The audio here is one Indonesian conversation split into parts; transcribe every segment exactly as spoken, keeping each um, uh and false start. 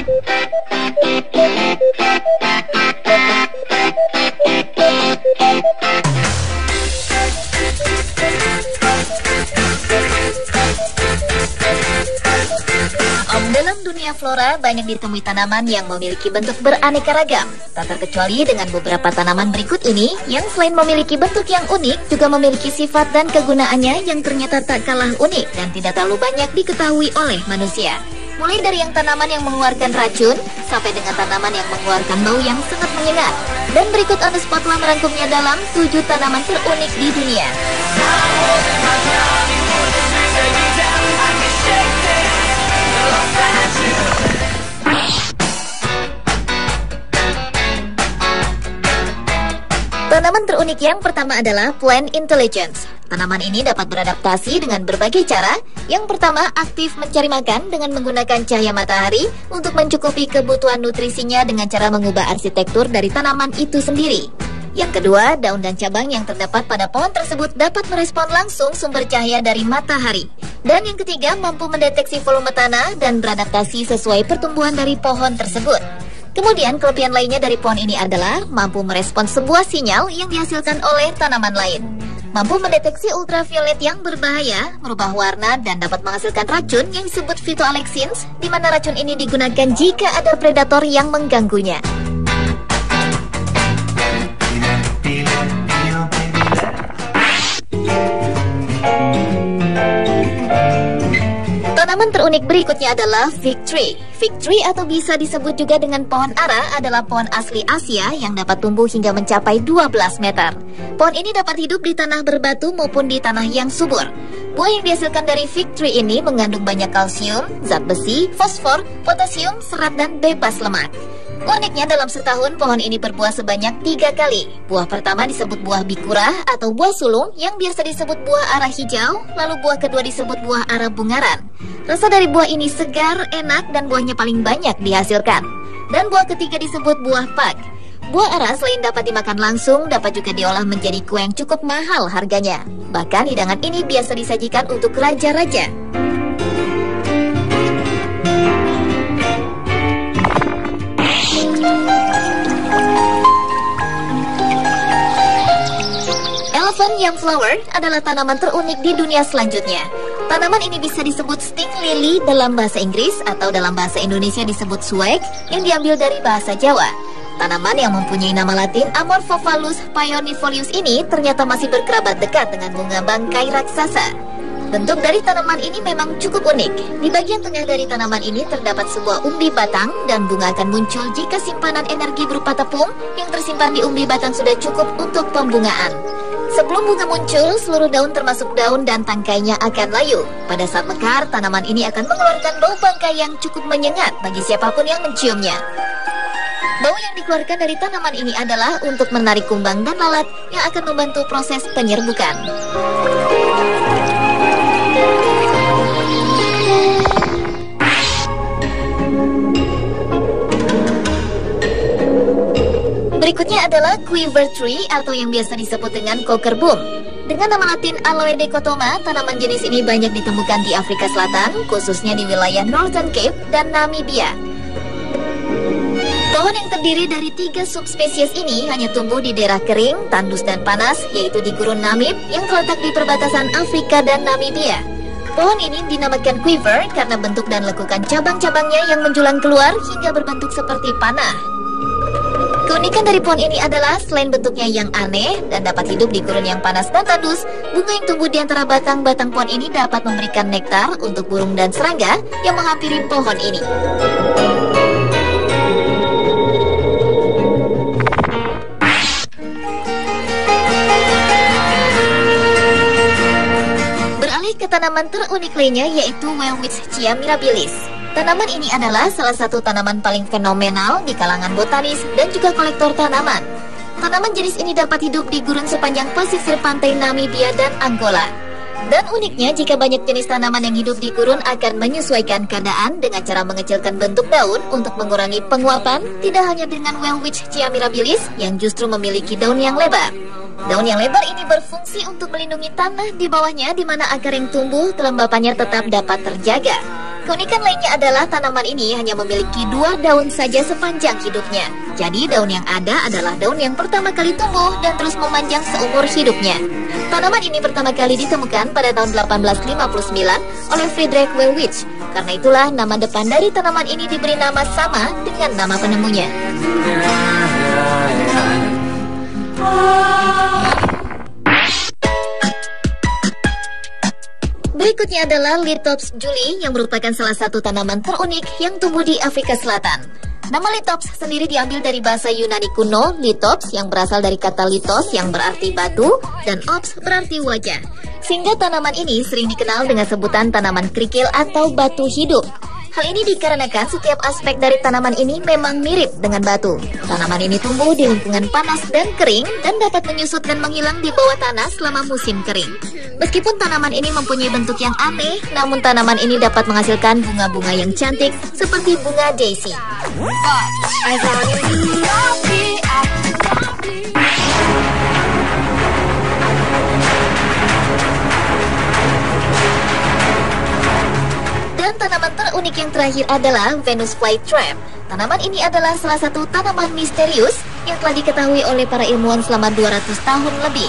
Dalam dunia flora, banyak ditemui tanaman yang memiliki bentuk beraneka ragam. Tak terkecuali dengan beberapa tanaman berikut ini, yang selain memiliki bentuk yang unik, juga memiliki sifat dan kegunaannya yang ternyata tak kalah unik dan tidak terlalu banyak diketahui oleh manusia. Mulai dari yang tanaman yang mengeluarkan racun, sampai dengan tanaman yang mengeluarkan bau yang sangat menyengat. Dan berikut On The Spot telah merangkumnya dalam tujuh tanaman terunik di dunia. Tanaman terunik yang pertama adalah Plant Intelligence. Tanaman ini dapat beradaptasi dengan berbagai cara. Yang pertama, aktif mencari makan dengan menggunakan cahaya matahari untuk mencukupi kebutuhan nutrisinya dengan cara mengubah arsitektur dari tanaman itu sendiri. Yang kedua, daun dan cabang yang terdapat pada pohon tersebut dapat merespon langsung sumber cahaya dari matahari. Dan yang ketiga, mampu mendeteksi volume tanah dan beradaptasi sesuai pertumbuhan dari pohon tersebut. Kemudian kelebihan lainnya dari pohon ini adalah mampu merespon sebuah sinyal yang dihasilkan oleh tanaman lain. Mampu mendeteksi ultraviolet yang berbahaya, merubah warna, dan dapat menghasilkan racun yang disebut phytoalexins, di mana racun ini digunakan jika ada predator yang mengganggunya. Tanaman terunik berikutnya adalah Fig Tree. Fig Tree atau bisa disebut juga dengan pohon ara adalah pohon asli Asia yang dapat tumbuh hingga mencapai dua belas meter. Pohon ini dapat hidup di tanah berbatu maupun di tanah yang subur. Buah yang dihasilkan dari Fig Tree ini mengandung banyak kalsium, zat besi, fosfor, potasium, serat, dan bebas lemak. Uniknya dalam setahun pohon ini berbuah sebanyak tiga kali. Buah pertama disebut buah bikura atau buah sulung yang biasa disebut buah ara hijau, lalu buah kedua disebut buah ara bungaran. Rasa dari buah ini segar, enak, dan buahnya paling banyak dihasilkan. Dan buah ketiga disebut buah pak. Buah ara selain dapat dimakan langsung, dapat juga diolah menjadi kue yang cukup mahal harganya. Bahkan hidangan ini biasa disajikan untuk raja-raja. Elephant Yam Flower adalah tanaman terunik di dunia selanjutnya. Tanaman ini bisa disebut Stink Lily dalam bahasa Inggris atau dalam bahasa Indonesia disebut Suwek yang diambil dari bahasa Jawa. Tanaman yang mempunyai nama latin Amorphophallus paeoniifolius ini ternyata masih berkerabat dekat dengan bunga bangkai raksasa. Bentuk dari tanaman ini memang cukup unik. Di bagian tengah dari tanaman ini terdapat sebuah umbi batang dan bunga akan muncul jika simpanan energi berupa tepung yang tersimpan di umbi batang sudah cukup untuk pembungaan. Sebelum bunga muncul, seluruh daun termasuk daun dan tangkainya akan layu. Pada saat mekar, tanaman ini akan mengeluarkan bau bangkai yang cukup menyengat bagi siapapun yang menciumnya. Bau yang dikeluarkan dari tanaman ini adalah untuk menarik kumbang dan lalat yang akan membantu proses penyerbukan. Berikutnya adalah Quiver Tree atau yang biasa disebut dengan Kokerboom. Dengan nama latin Aloe dichotoma, tanaman jenis ini banyak ditemukan di Afrika Selatan, khususnya di wilayah Northern Cape dan Namibia. Pohon yang terdiri dari tiga subspesies ini hanya tumbuh di daerah kering, tandus, dan panas, yaitu di Gurun Namib yang terletak di perbatasan Afrika dan Namibia. Pohon ini dinamakan Quiver karena bentuk dan lekukan cabang-cabangnya yang menjulang keluar hingga berbentuk seperti panah. Keunikan dari pohon ini adalah selain bentuknya yang aneh dan dapat hidup di gurun yang panas dan tandus, bunga yang tumbuh di antara batang-batang pohon ini dapat memberikan nektar untuk burung dan serangga yang menghampiri pohon ini. Beralih ke tanaman terunik lainnya yaitu Welwitschia mirabilis. Tanaman ini adalah salah satu tanaman paling fenomenal di kalangan botanis dan juga kolektor tanaman. Tanaman jenis ini dapat hidup di gurun sepanjang pesisir pantai Namibia dan Angola. Dan uniknya, jika banyak jenis tanaman yang hidup di gurun akan menyesuaikan keadaan dengan cara mengecilkan bentuk daun untuk mengurangi penguapan, tidak hanya dengan Welwitschia mirabilis yang justru memiliki daun yang lebar. Daun yang lebar ini berfungsi untuk melindungi tanah di bawahnya di mana akar yang tumbuh kelembapannya tetap dapat terjaga. Keunikan lainnya adalah tanaman ini hanya memiliki dua daun saja sepanjang hidupnya. Jadi daun yang ada adalah daun yang pertama kali tumbuh dan terus memanjang seumur hidupnya. Tanaman ini pertama kali ditemukan pada tahun delapan belas lima puluh sembilan oleh Friedrich Welwitsch. Karena itulah nama depan dari tanaman ini diberi nama sama dengan nama penemunya. Berikutnya adalah Lithops julii yang merupakan salah satu tanaman terunik yang tumbuh di Afrika Selatan. Nama Lithops sendiri diambil dari bahasa Yunani kuno, Lithops yang berasal dari kata litos yang berarti batu dan ops berarti wajah. Sehingga tanaman ini sering dikenal dengan sebutan tanaman kerikil atau batu hidup. Hal ini dikarenakan setiap aspek dari tanaman ini memang mirip dengan batu. Tanaman ini tumbuh di lingkungan panas dan kering dan dapat menyusut dan menghilang di bawah tanah selama musim kering. Meskipun tanaman ini mempunyai bentuk yang aneh, namun tanaman ini dapat menghasilkan bunga-bunga yang cantik seperti bunga daisy. Dan tanaman terunik yang terakhir adalah Venus Flytrap. Tanaman ini adalah salah satu tanaman misterius yang telah diketahui oleh para ilmuwan selama dua ratus tahun lebih.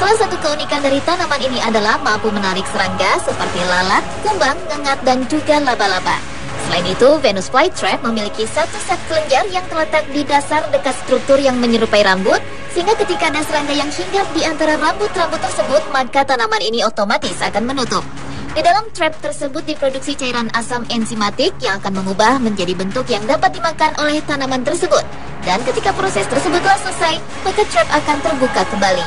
Salah satu keunikan dari tanaman ini adalah mampu menarik serangga seperti lalat, kumbang, ngengat, dan juga laba-laba. Selain itu, Venus Flytrap memiliki satu sak kelenjar yang terletak di dasar dekat struktur yang menyerupai rambut, sehingga ketika ada serangga yang hinggap di antara rambut-rambut tersebut, maka tanaman ini otomatis akan menutup. Di dalam trap tersebut diproduksi cairan asam enzimatik yang akan mengubah menjadi bentuk yang dapat dimakan oleh tanaman tersebut. Dan ketika proses tersebut telah selesai, maka trap akan terbuka kembali.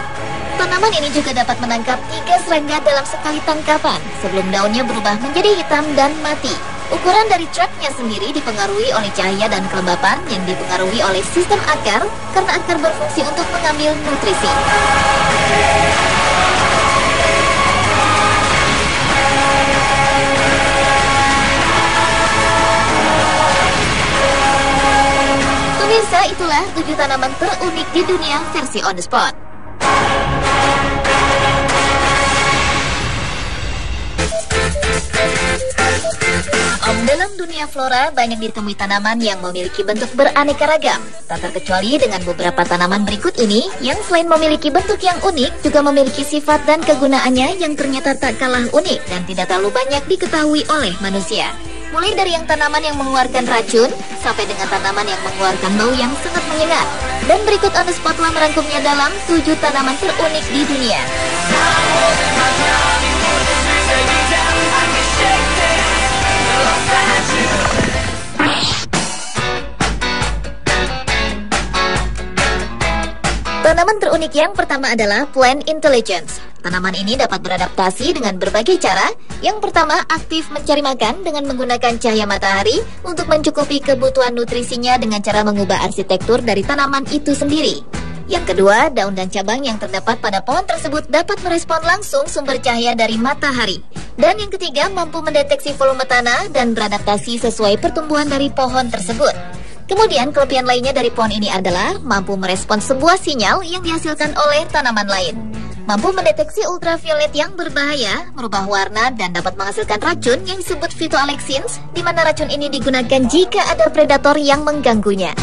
Tanaman ini juga dapat menangkap tiga serangga dalam sekali tangkapan sebelum daunnya berubah menjadi hitam dan mati. Ukuran dari trapnya sendiri dipengaruhi oleh cahaya dan kelembapan yang dipengaruhi oleh sistem akar karena akar berfungsi untuk mengambil nutrisi. Pemirsa, itulah tujuh tanaman terunik di dunia versi On The Spot. Om, dalam dunia flora banyak ditemui tanaman yang memiliki bentuk beraneka ragam. Tak terkecuali dengan beberapa tanaman berikut ini yang selain memiliki bentuk yang unik juga memiliki sifat dan kegunaannya yang ternyata tak kalah unik dan tidak terlalu banyak diketahui oleh manusia. Mulai dari yang tanaman yang mengeluarkan racun, sampai dengan tanaman yang mengeluarkan bau yang sangat menyengat. Dan berikut On The Spot telah merangkumnya dalam tujuh tanaman terunik di dunia. Tanaman terunik yang pertama adalah Plant Intelligence. Tanaman ini dapat beradaptasi dengan berbagai cara. Yang pertama, aktif mencari makan dengan menggunakan cahaya matahari untuk mencukupi kebutuhan nutrisinya dengan cara mengubah arsitektur dari tanaman itu sendiri. Yang kedua, daun dan cabang yang terdapat pada pohon tersebut dapat merespon langsung sumber cahaya dari matahari. Dan yang ketiga, mampu mendeteksi volume tanah dan beradaptasi sesuai pertumbuhan dari pohon tersebut. Kemudian kelebihan lainnya dari pohon ini adalah mampu merespon sebuah sinyal yang dihasilkan oleh tanaman lain. Mampu mendeteksi ultraviolet yang berbahaya, merubah warna, dan dapat menghasilkan racun yang disebut phytoalexins, di mana racun ini digunakan jika ada predator yang mengganggunya.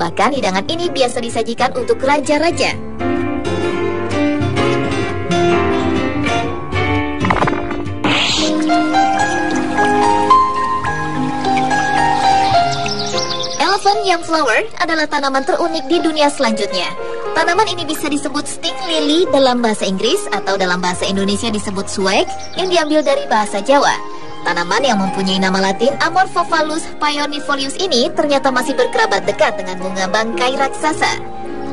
Bahkan hidangan ini biasa disajikan untuk raja-raja. Elephant Yam Flower adalah tanaman terunik di dunia selanjutnya. Tanaman ini bisa disebut Stink Lily dalam bahasa Inggris atau dalam bahasa Indonesia disebut Suwek yang diambil dari bahasa Jawa. Tanaman yang mempunyai nama latin Amorphophallus paeoniifolius ini ternyata masih berkerabat dekat dengan bunga bangkai raksasa.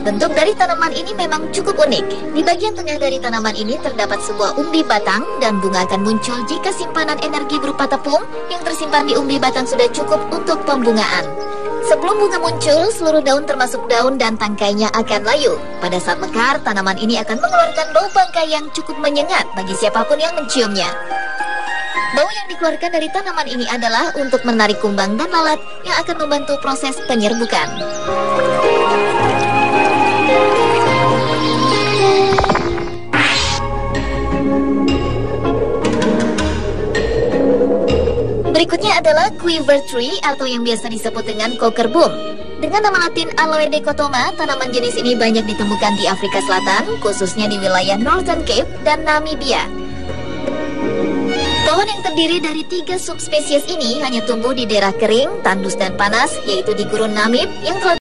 Bentuk dari tanaman ini memang cukup unik. Di bagian tengah dari tanaman ini terdapat sebuah umbi batang dan bunga akan muncul jika simpanan energi berupa tepung yang tersimpan di umbi batang sudah cukup untuk pembungaan. Sebelum bunga muncul, seluruh daun termasuk daun dan tangkainya akan layu. Pada saat mekar, tanaman ini akan mengeluarkan bau bangkai yang cukup menyengat bagi siapapun yang menciumnya. Bau yang dikeluarkan dari tanaman ini adalah untuk menarik kumbang dan lalat yang akan membantu proses penyerbukan. Thank you. Berikutnya adalah Quiver Tree atau yang biasa disebut dengan Kokerboom. Dengan nama latin Aloe dichotoma, tanaman jenis ini banyak ditemukan di Afrika Selatan, khususnya di wilayah Northern Cape dan Namibia. Pohon yang terdiri dari tiga subspesies ini hanya tumbuh di daerah kering, tandus dan panas, yaitu di Gurun Namib yang telah